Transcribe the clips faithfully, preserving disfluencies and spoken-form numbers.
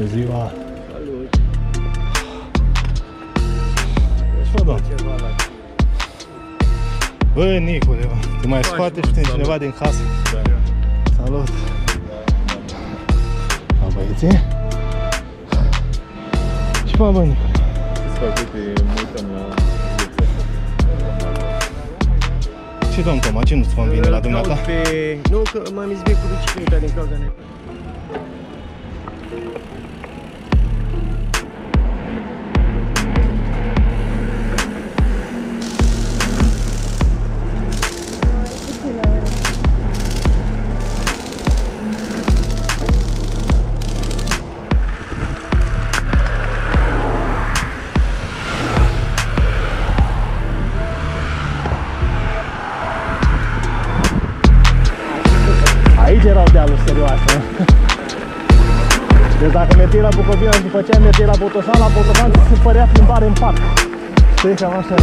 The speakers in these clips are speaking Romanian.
Bună ziua! Salut! Ce faci? Bă, Nicule, tu mai scoate și cineva din casă. Salut! A, băieții? Ce faci, bă, Nicule? Ce, domn Toma, ce nu-ți convine la dumneata? Nu, că m-am izbit cu bicicleta din cauza nevoie. Deci dacă mergeai la Bucovina și făceam, mergeai la Botoșan, la Botoșan se părea plimbare în parc. Știi, cam așa.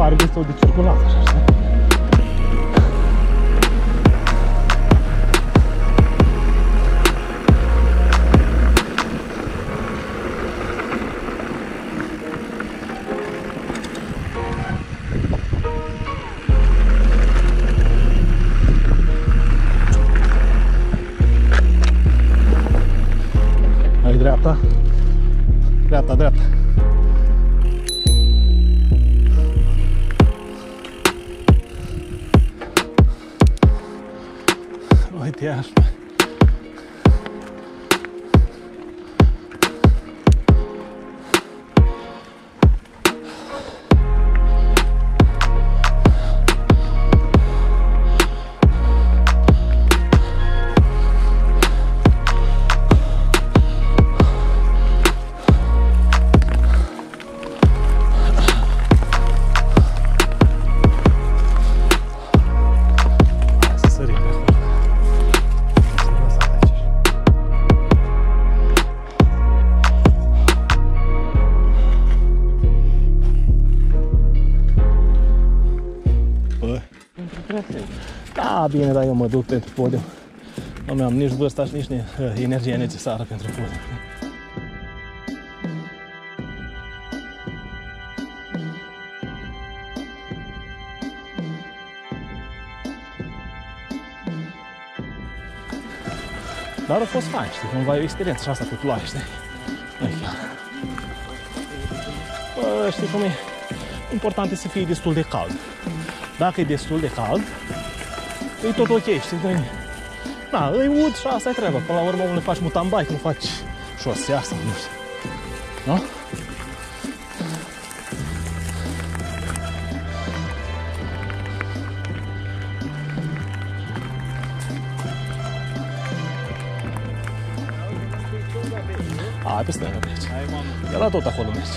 Parcă sau de circulat, așa, știi? Ai dreapta? Dreapta, dreapta. Uite așa. Da, bine, dar eu mă duc pentru podium. Nu mi-am nici vârsta și nici energia necesară pentru podium. Dar a fost fain, știi, cumva e o experiență și asta cu ploaie, știi? Bă, știi cum e? Important e să fie destul de cald. Dacă e destul de cald, e tot ok, știi cum e? Da, îi ud și asta e treaba. Până la urmă, nu le faci mutambic, nu faci șosea sau nu știu. Nu? A, pe stânga merge. Iar la tot acolo merge.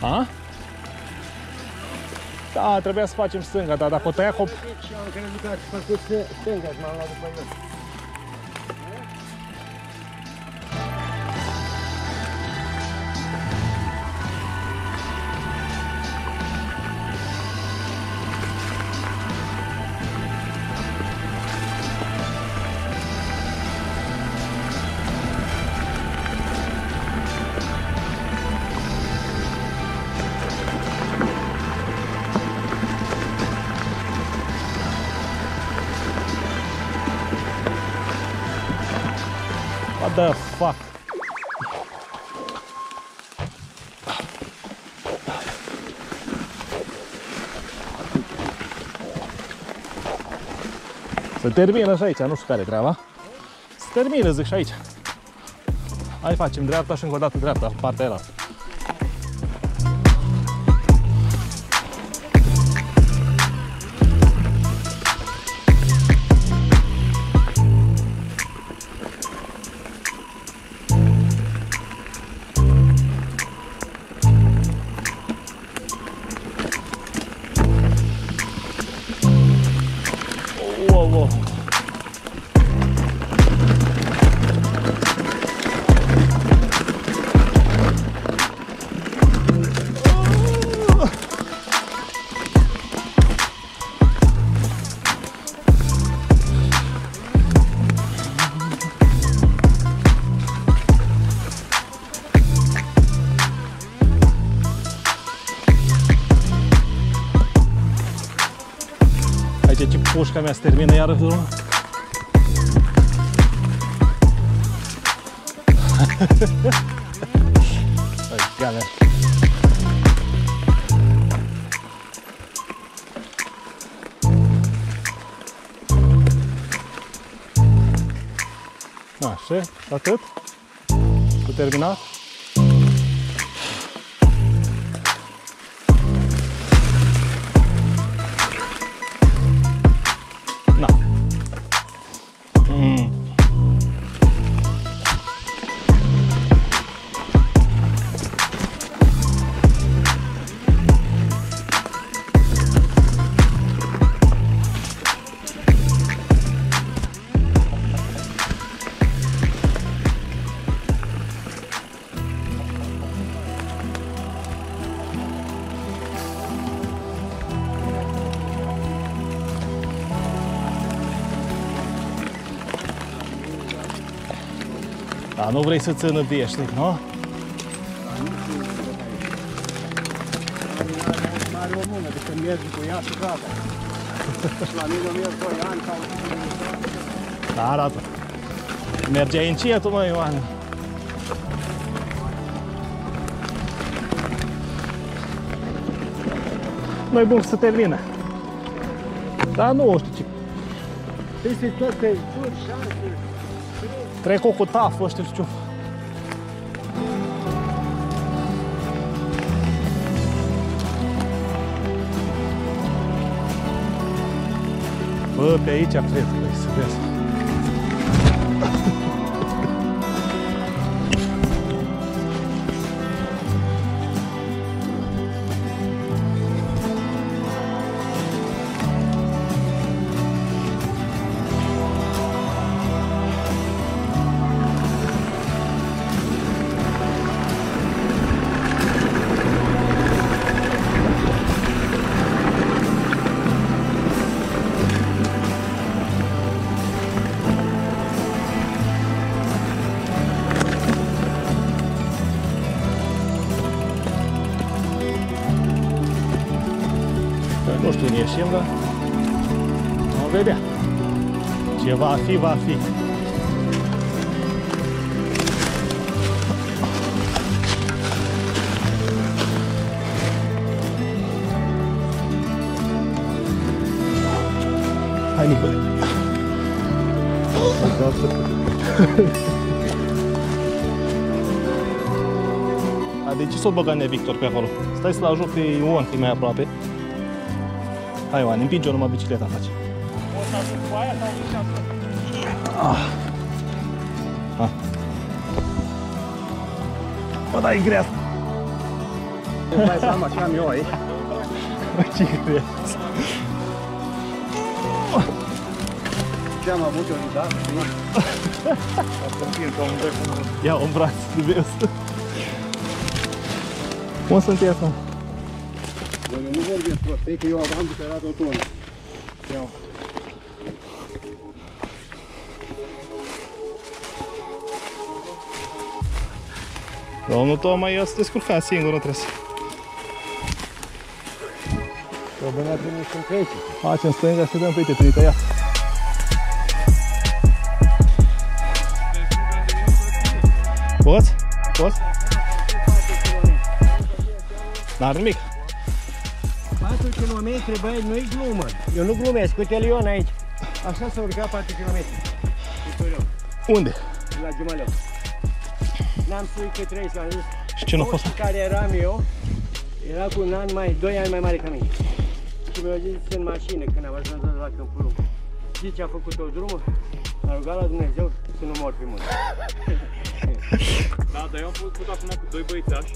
A? Da, trebuia să facem stânga, dar dacă o tăia cop... Am crezut că ați făcut stânga și m-am luat după el. The fuck? Se termină și aici, nu știu care e treaba. Se termină, zic, și aici. Hai, facem dreapta și încă o dată dreapta, partea aia. Pușca mea se termină iară drumul. Așa, atât. S-a terminat. Da, nu vrei să-ți înăbiești, nu? Mare o mână, de când mergi cu ea și gata. La mine merg doi ani sau... Da, arată. Mergeai încetul, măi, Ioan. Nu-i bun să termine. Dar nu o știu ce. Trebuie să-i toate șanse. Trec-o cu tafă, ăștia știu ce. Bă, pe aici cred că să vezi. Nu știu unde ieșim, dar vom vedea. Ce va fi, va fi. Hai, Nicole. A, de ce s-o băga nea Victor pe acolo? Stai să-l ajut pe Ion, că e mai aproape. Hai, Ioan, împinge-o numai bicicleta, face. O să ajung cu aia sau nici asta? Bă, da, e grea! Îmi dai seama ce am eu aici? Bă, ce grea! Ce am avut eu nici asta? O să împing ca un doi cu mână. Ia-o în braț, iubesc! Cum sunt ei asta? Eu nu vorbesc prostii, că eu am bucărat o tonă. Iau. Domnul Toma, el se descurca singur, nu trebuie să... Problema primul sunt pe aici. Facem stânga și dăm pe aici, pe tăiat. Poți? Poți? N-are nimic. patru kilometri, băi, nu-i glumă. Eu nu glumesc, uite-l Ion aici. Așa s-a urcat patru kilometri. Unde? La Giumaleu. N-am spui că trei s-a zis. Și ce nu a fost? În care eram eu, era cu un an mai, doi ani mai mare ca mine. Și mi-a zis în mașină, când am ajuns la Câmpul. Știi ce a făcut o drumul? A rugat la Dumnezeu să nu mor pe munte. Da, dar eu am făcut acum cu doi băițași.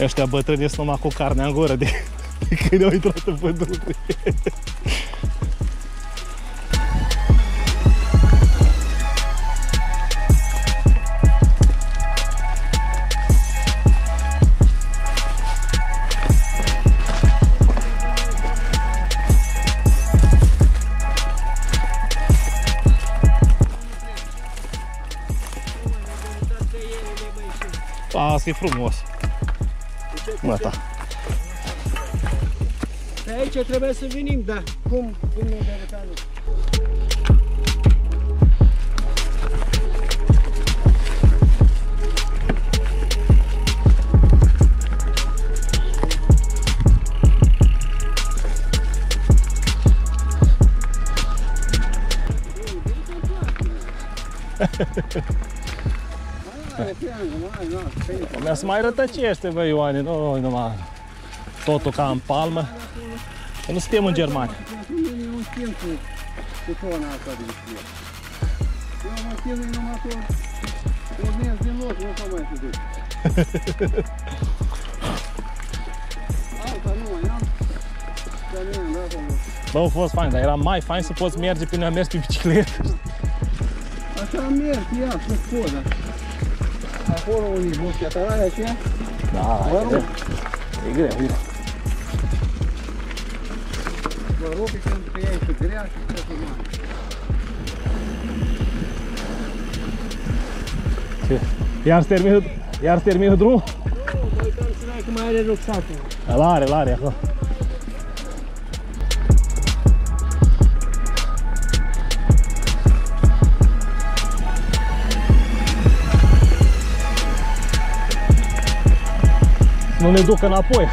Ăștia bătrâni sunt numai cu carnea în gură de... Când au intrat în pădure. Asta e frumos. Măta. De aici trebuie să venim, dar cum, cum ne derăta nu? Mă se mai rătăcește, băi, Ioane, nu numai totul ca în palmă. Nu suntem în Germania. Nu știm cu tona asta de bicicletă. Eu mă știm numai tot. Urmez din loc, nu s-o mai se duce. Alta nu mai am. Bă, a fost fain, dar era mai fain să poți merge până am mers pe bicicletă. Așa am mers, ia, să-ți pot, dar... Acolo unii buchi atarale aceea? Da, e greu. E greu, uite. Mă rog că sunt pe ea și grea și pe toată lumea. Ce? I-ar să termină drumul? Nu, mă uitam să dai că mai are rucsacul. Ăla are, ăla are acolo. Nu ne duc înapoi.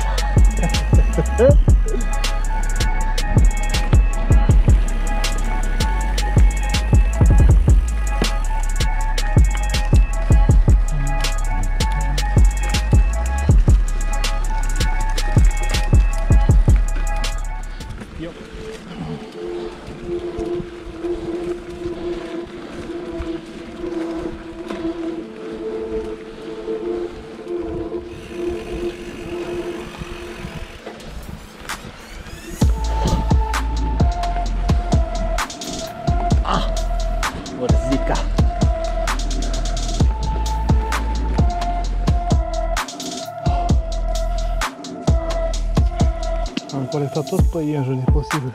colectat tot pe ienjuri, imposibil.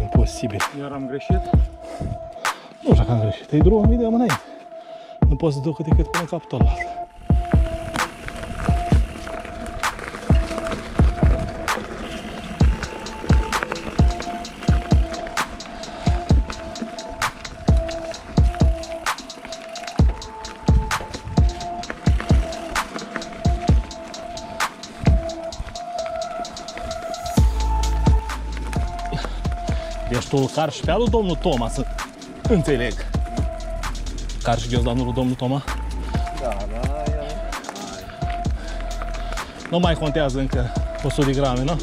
Imposibil. Iar am greșit? Nu știu că am greșit, e drumul mie de înainte. Nu pot să duc cât decât până capul ăla. Ești car și pe alul domnul Toma, să înțeleg. Car și ghiozdanul lui domnul Toma? Da, da, da. Nu mai contează încă o sută de grame, nu?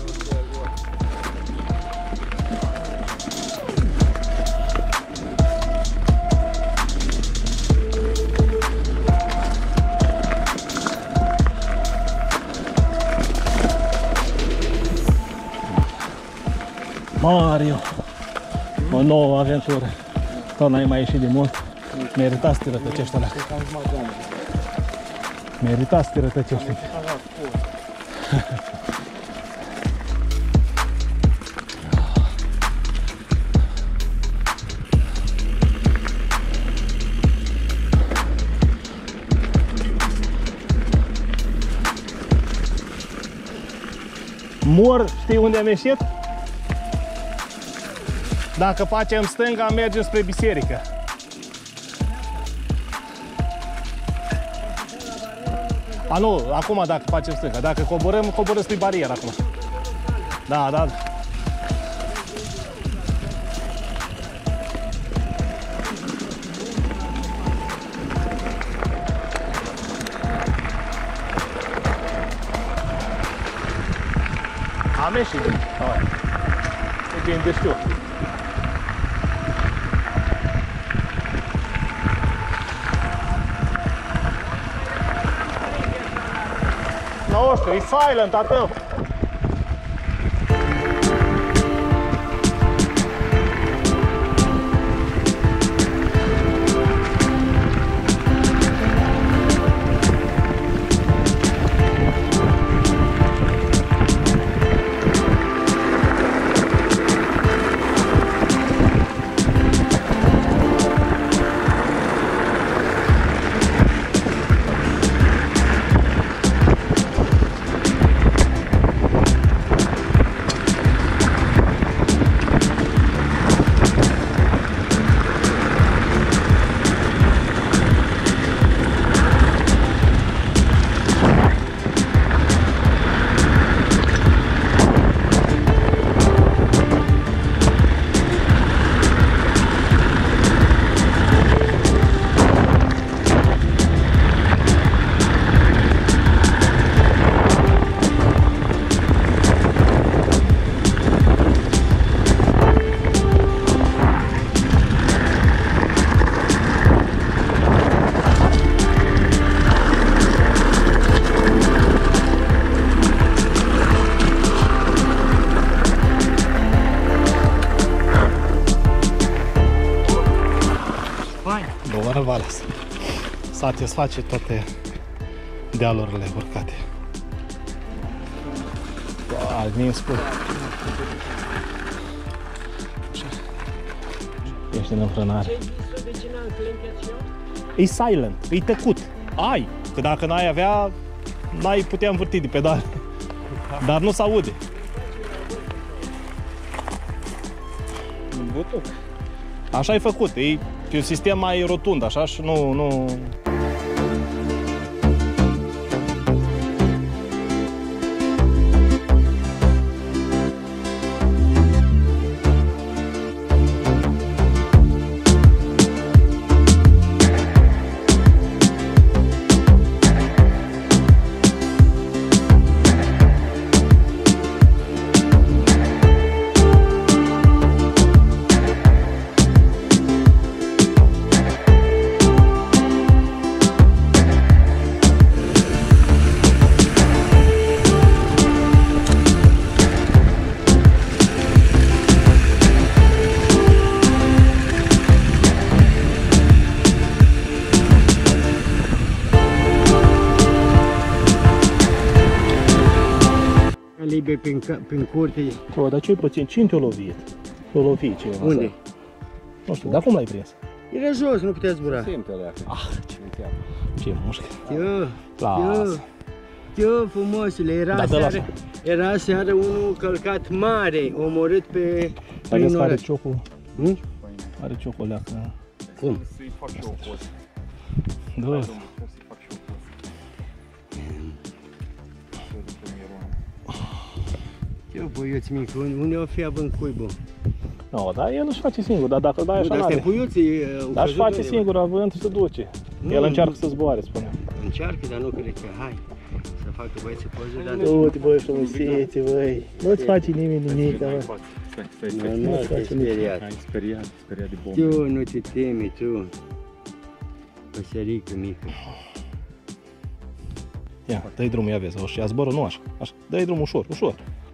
Mario! O nouă aventură. Tot n-ai mai ieșit de mult. Merita să te rătăcești alea. Merita să te rătăcești. Mor, știi unde am ieșit? Dacă facem stânga, mergem spre biserică. A, nu, acum dacă facem stânga. Dacă coborăm, coborăm spre barieră acum. Da, da. Am ieșit. E bine de știu. Nu știu, e silent atât. Satisface toate dealurile urcate. Al minspui. Ești în înfrânare. E silent, e tăcut. Ai, că dacă n-ai avea, n-ai putea învârti de pedale. Dar nu s-aude. Așa ai făcut, e un sistem mai rotund, așa, și nu... nu... calibe prin, prin curte. O, dar ce-i puțin? Cine te-o lovit? Te-o lovit cineva? Unde? Asta? Nu știu, dar cum l-ai prins? Era jos, nu putea zbura. Simpele. Ah, ce mușcă. Ce mușcă. Tiu, tiu, tiu, frumosile. Era, da, seară, era seară unul călcat mare, omorât pe... Păi că are ciocul. Hmm? Are ciocoleacă. Cum? Să-i fac și o poză. Da. Să-i fac și o poză. Să-i duc în Ierona. Eu, băiuți mici, unde o fi având cuibul? Nu, dar el își face singur, dar dacă dai așa n-are. Dar astea puiuții au căzut undeva. Face singur având și se duce. El încearcă să zboare, spuneam. Încearcă, dar nu cred că hai să facă băieții poză, dar nu. Du-te, băi, frumusețe, băi. Nu-ți face nimeni nimic, dar... Stai, stai, stai, nu te speriat. Ai speriat, speriat de bombe. Tu nu te temi, tu. Păsărică mică. Ia, dă-i drumul, ia vezi, ia zboră, nu așa. Dă-i drumul ușor, ușor.